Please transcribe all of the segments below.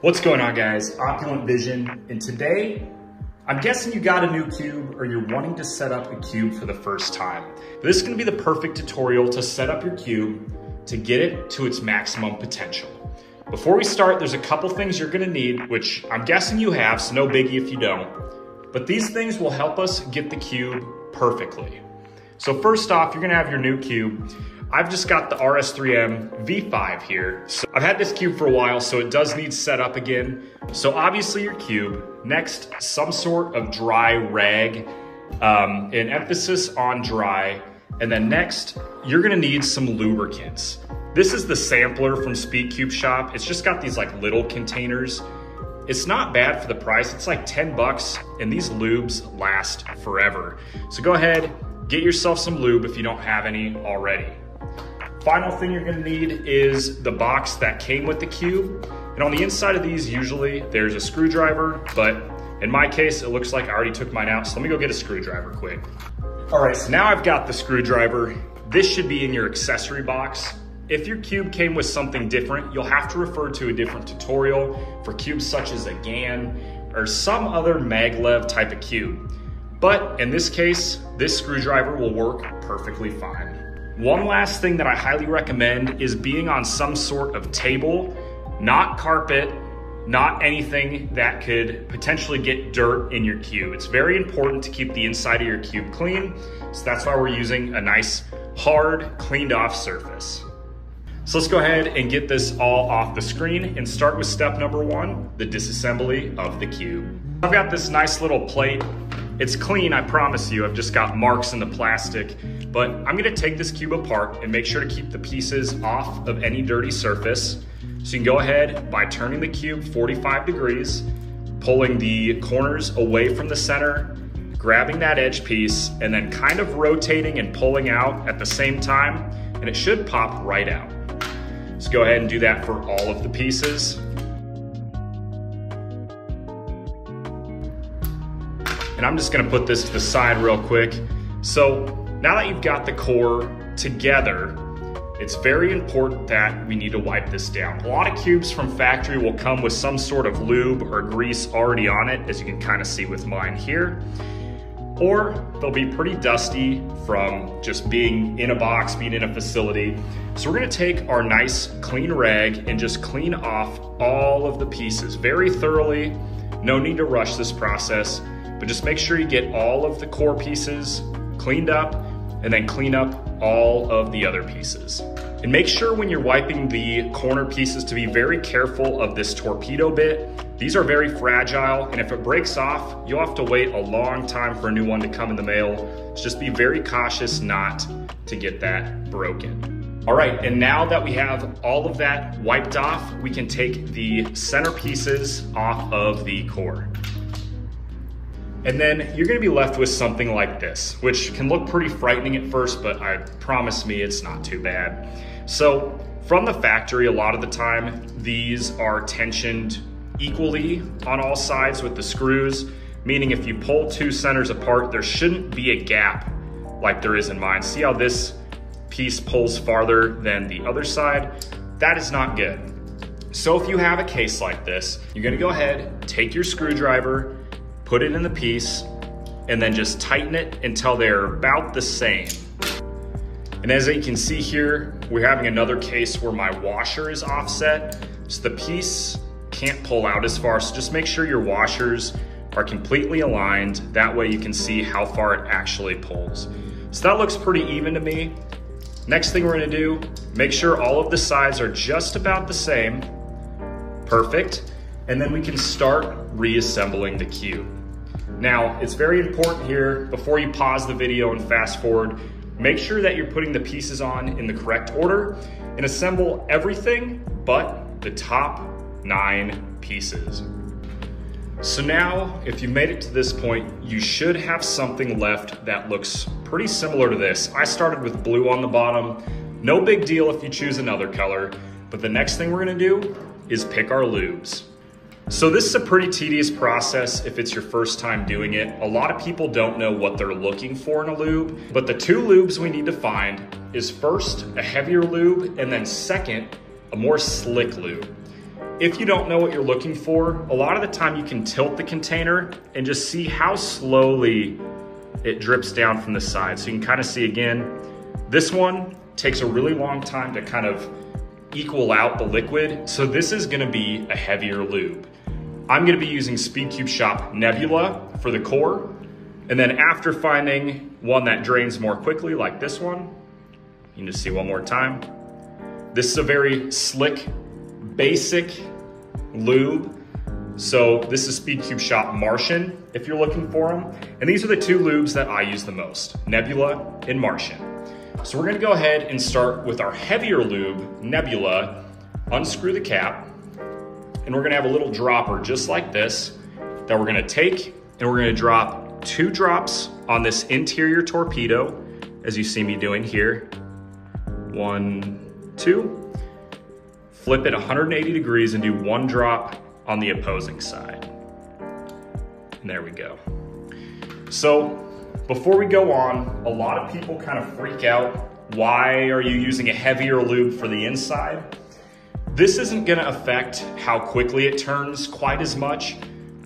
What's going on, guys? Opulent Vision, and today I'm guessing you got a new cube or you're wanting to set up a cube for the first time. This is going to be the perfect tutorial to set up your cube to get it to its maximum potential. Before we start, there's a couple things you're going to need, which I'm guessing you have, so no biggie if you don't. But these things will help us get the cube perfectly. So first off, you're going to have your new cube. I've just got the RS3M V5 here. So I've had this cube for a while, so it does need set up again. So obviously your cube, next some sort of dry rag, an emphasis on dry, and then next you're gonna need some lubricants. This is the sampler from SpeedCubeShop. It's just got these like little containers. It's not bad for the price, it's like 10 bucks, and these lubes last forever. So go ahead, get yourself some lube if you don't have any already. Final thing you're gonna need is the box that came with the cube. And on the inside of these, usually there's a screwdriver, but in my case, it looks like I already took mine out. So let me go get a screwdriver quick. All right, so now I've got the screwdriver. This should be in your accessory box. If your cube came with something different, you'll have to refer to a different tutorial for cubes such as a GAN or some other maglev type of cube. But in this case, this screwdriver will work perfectly fine. One last thing that I highly recommend is being on some sort of table, not carpet, not anything that could potentially get dirt in your cube. It's very important to keep the inside of your cube clean, so that's why we're using a nice, hard, cleaned off surface. So let's go ahead and get this all off the screen and start with step number one, the disassembly of the cube. I've got this nice little plate. It's clean, I promise you. I've just got marks in the plastic, but I'm gonna take this cube apart and make sure to keep the pieces off of any dirty surface. So you can go ahead by turning the cube 45 degrees, pulling the corners away from the center, grabbing that edge piece, and then kind of rotating and pulling out at the same time, and it should pop right out. So go ahead and do that for all of the pieces. And I'm just gonna put this to the side real quick. So now that you've got the core together, it's very important that we need to wipe this down. A lot of cubes from factory will come with some sort of lube or grease already on it, as you can kind of see with mine here. Or they'll be pretty dusty from just being in a box, being in a facility. So we're gonna take our nice clean rag and just clean off all of the pieces very thoroughly. No need to rush this process, but just make sure you get all of the core pieces cleaned up and then clean up all of the other pieces. And make sure when you're wiping the corner pieces to be very careful of this torpedo bit. These are very fragile, and if it breaks off, you'll have to wait a long time for a new one to come in the mail. So just be very cautious not to get that broken. All right, and now that we have all of that wiped off, we can take the center pieces off of the core. And then you're gonna be left with something like this, which can look pretty frightening at first, but I promise me it's not too bad. So from the factory, a lot of the time, these are tensioned equally on all sides with the screws, meaning if you pull two centers apart, there shouldn't be a gap like there is in mine. See how this piece pulls farther than the other side? That is not good. So if you have a case like this, you're gonna go ahead, take your screwdriver, put it in the piece, and then just tighten it until they're about the same. And as you can see here, we're having another case where my washer is offset, so the piece can't pull out as far. So just make sure your washers are completely aligned. That way you can see how far it actually pulls. So that looks pretty even to me. Next thing we're gonna do, make sure all of the sides are just about the same. Perfect. And then we can start reassembling the cube. Now, it's very important here, before you pause the video and fast forward, make sure that you're putting the pieces on in the correct order and assemble everything but the top 9 pieces. So now, if you made it to this point, you should have something left that looks pretty similar to this. I started with blue on the bottom. No big deal if you choose another color, but the next thing we're gonna do is pick our lubes. So this is a pretty tedious process if it's your first time doing it. A lot of people don't know what they're looking for in a lube, but the two lubes we need to find is first a heavier lube, and then second, a more slick lube. If you don't know what you're looking for, a lot of the time you can tilt the container and just see how slowly it drips down from the side. So you can kind of see again, this one takes a really long time to kind of equal out the liquid. So this is gonna be a heavier lube. I'm gonna be using SpeedCubeShop Nebula for the core. And then after finding one that drains more quickly, like this one, you can just see one more time. This is a very slick, basic lube. So this is SpeedCubeShop Martian, if you're looking for them. And these are the two lubes that I use the most, Nebula and Martian. So we're gonna go ahead and start with our heavier lube, Nebula, unscrew the cap, and we're gonna have a little dropper just like this that we're gonna take, and we're gonna drop 2 drops on this interior torpedo, as you see me doing here. 1, 2. Flip it 180 degrees and do 1 drop on the opposing side. And there we go. So before we go on, a lot of people kind of freak out. Why are you using a heavier lube for the inside? This isn't gonna affect how quickly it turns quite as much.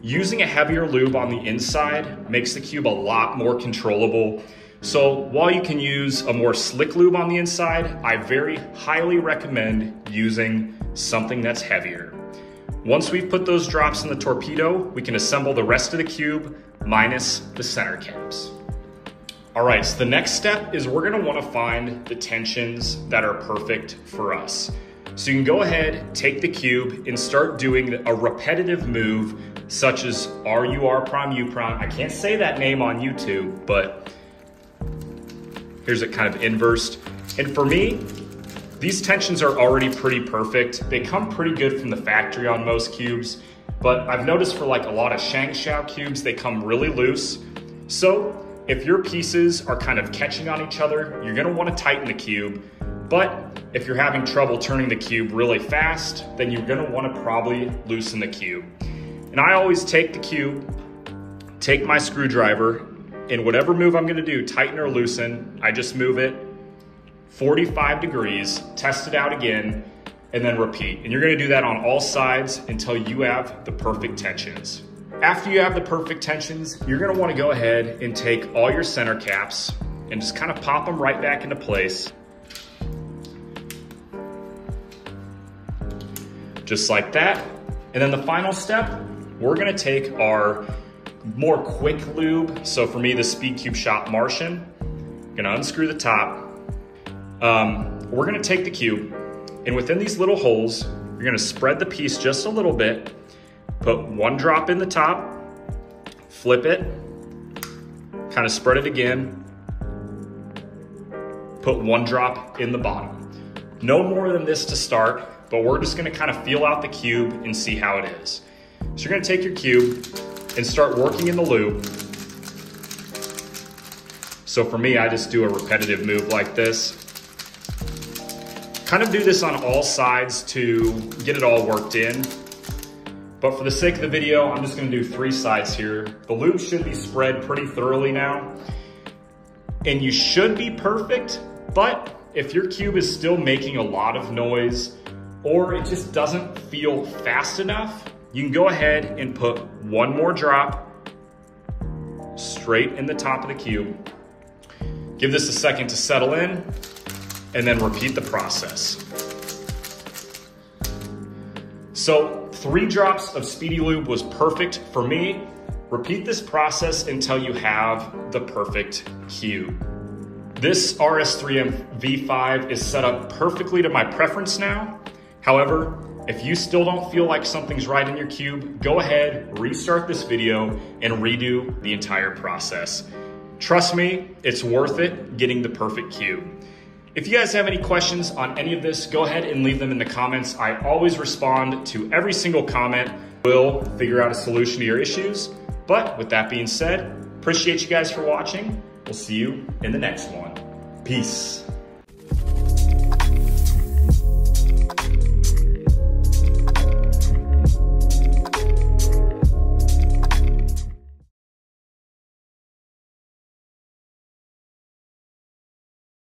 Using a heavier lube on the inside makes the cube a lot more controllable. So while you can use a more slick lube on the inside, I very highly recommend using something that's heavier. Once we've put those drops in the torpedo, we can assemble the rest of the cube minus the center caps. All right, so the next step is we're gonna wanna find the tensions that are perfect for us. So you can go ahead, take the cube, and start doing a repetitive move such as RUR', U'. I can't say that name on YouTube, but here's it kind of inversed. And for me, these tensions are already pretty perfect. They come pretty good from the factory on most cubes, but I've noticed for like a lot of Shengshou cubes, they come really loose. So if your pieces are kind of catching on each other, you're gonna wanna tighten the cube. But if you're having trouble turning the cube really fast, then you're gonna wanna probably loosen the cube. And I always take the cube, take my screwdriver, and whatever move I'm gonna do, tighten or loosen, I just move it 45 degrees, test it out again, and then repeat. And you're gonna do that on all sides until you have the perfect tensions. After you have the perfect tensions, you're gonna wanna go ahead and take all your center caps and just kind of pop them right back into place. Just like that. And then the final step, we're gonna take our more quick lube. So for me, the SpeedCubeShop Martian, gonna unscrew the top. We're gonna take the cube, and within these little holes, you're gonna spread the piece just a little bit, put 1 drop in the top, flip it, kind of spread it again, put 1 drop in the bottom. No more than this to start, but we're just gonna kind of feel out the cube and see how it is. So you're gonna take your cube, and start working in the lube. So for me, I just do a repetitive move like this. Kind of do this on all sides to get it all worked in. But for the sake of the video, I'm just gonna do 3 sides here. The lube should be spread pretty thoroughly now. And you should be perfect, but if your cube is still making a lot of noise or it just doesn't feel fast enough, you can go ahead and put 1 more drop straight in the top of the cube. Give this a second to settle in and then repeat the process. So 3 drops of Speedy Lube was perfect for me. Repeat this process until you have the perfect cube. This RS3M V5 is set up perfectly to my preference now. However, if you still don't feel like something's right in your cube, go ahead, restart this video, and redo the entire process. Trust me, it's worth it getting the perfect cube. If you guys have any questions on any of this, go ahead and leave them in the comments. I always respond to every single comment. We'll figure out a solution to your issues. But with that being said, appreciate you guys for watching. We'll see you in the next one. Peace.